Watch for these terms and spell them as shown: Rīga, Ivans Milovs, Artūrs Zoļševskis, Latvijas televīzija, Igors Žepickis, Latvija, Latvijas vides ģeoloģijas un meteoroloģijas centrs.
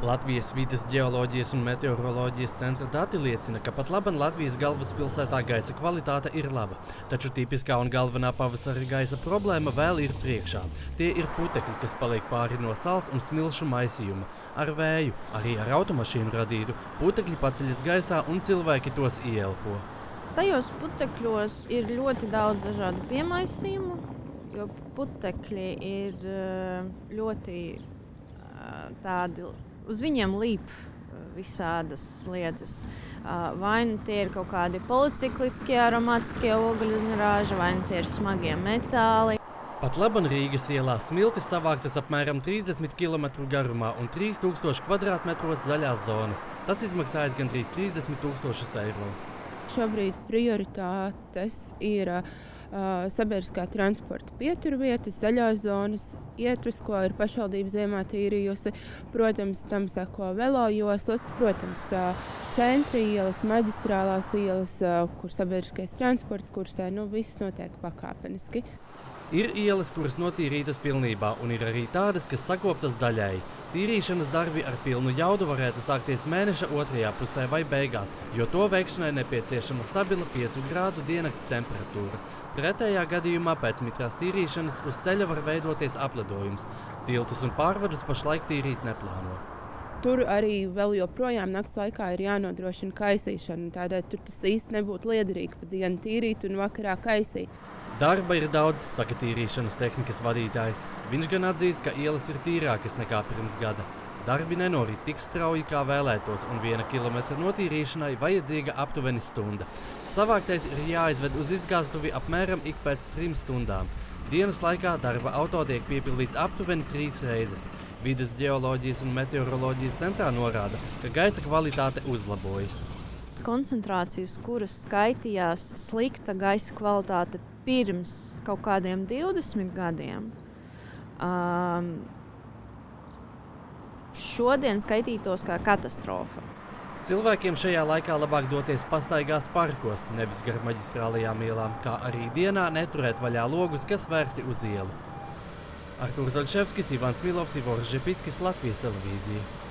Latvijas vides ģeoloģijas un meteoroloģijas centra dati liecina, ka pat laban Latvijas galvaspilsētā gaisa kvalitāte ir laba. Taču tipiskā un galvenā pavasara gaisa problēma vēl ir priekšā. Tie ir putekļi, kas paliek pāri no sals un smilšu maisījuma. Ar vēju, arī ar automašīnu radītu, putekļi paceļas gaisā un cilvēki tos ieelpo. Tajos putekļos ir ļoti daudz dažādu piemaisījumu, jo putekļi ir ļoti tādi... Uz viņiem līp visādas lietas. Vai nu tie ir kaut kādi policikliskie aromātiskie ogļuņrāži, vai nu tie ir smagie metāli. Pat laban Rīgas ielā smilti savāktas apmēram 30 km garumā un 3000 kvadrātmetros zaļās zonas. Tas izmaksājas gandrīz 30 000 eiro. Šobrīd prioritātes ir sabiedriskā transporta pieturvietas, zaļās zonas, ietves, ko ir pašvaldība ziemā tīrījusi, protams, tam sako velojoslas, protams, centri ielas, maģistrālās ielas, kur sabiedriskais transports kursē, nu viss notiek pakāpeniski. Ir ielas, kuras notīrītas pilnībā, un ir arī tādas, kas sakoptas daļēji. Tīrīšanas darbi ar pilnu jaudu varētu sākties mēneša otrajā pusē vai beigās, jo to veikšanai nepieciešama stabila 5 grādu diennakts temperatūra. Pretējā gadījumā pēc mitrās tīrīšanas uz ceļa var veidoties apledojums. Tiltus un pārvadus pašlaik tīrīt neplāno. Tur arī vēl joprojām nakts laikā ir jānodrošina kaisīšana, tādēļ tur tas īsti nebūtu liederīgi pa dienu tīrīt un vakarā kaisīt. Darba ir daudz, saka tīrīšanas tehnikas vadītājs. Viņš gan atzīst, ka ielas ir tīrākas nekā pirms gada. Darbi nenorīt tik strauji, kā vēlētos, un 1 kilometra notīrīšanai vajadzīga aptuveni stunda. Savāktais ir jāizved uz izgāstuvi apmēram ik pēc 3 stundām. Dienas laikā darba auto tiek piepildīts aptuveni 3 reizes. Vides ģeoloģijas un meteoroloģijas centrā norāda, ka gaisa kvalitāte uzlabojas. Koncentrācijas, kuras skaitījās slikta gaisa kvalitāte pirms kaut kādiem 20 gadiem, šodien skaitītos kā katastrofa. Cilvēkiem šajā laikā labāk doties pastaigās parkos, nevis gar maģistrālajām ielām, kā arī dienā neturēt vaļā logus, kas vērsti uz ielu. Artūrs Zoļševskis, Ivans Milovs, Igors Žepickis, Latvijas televīzija.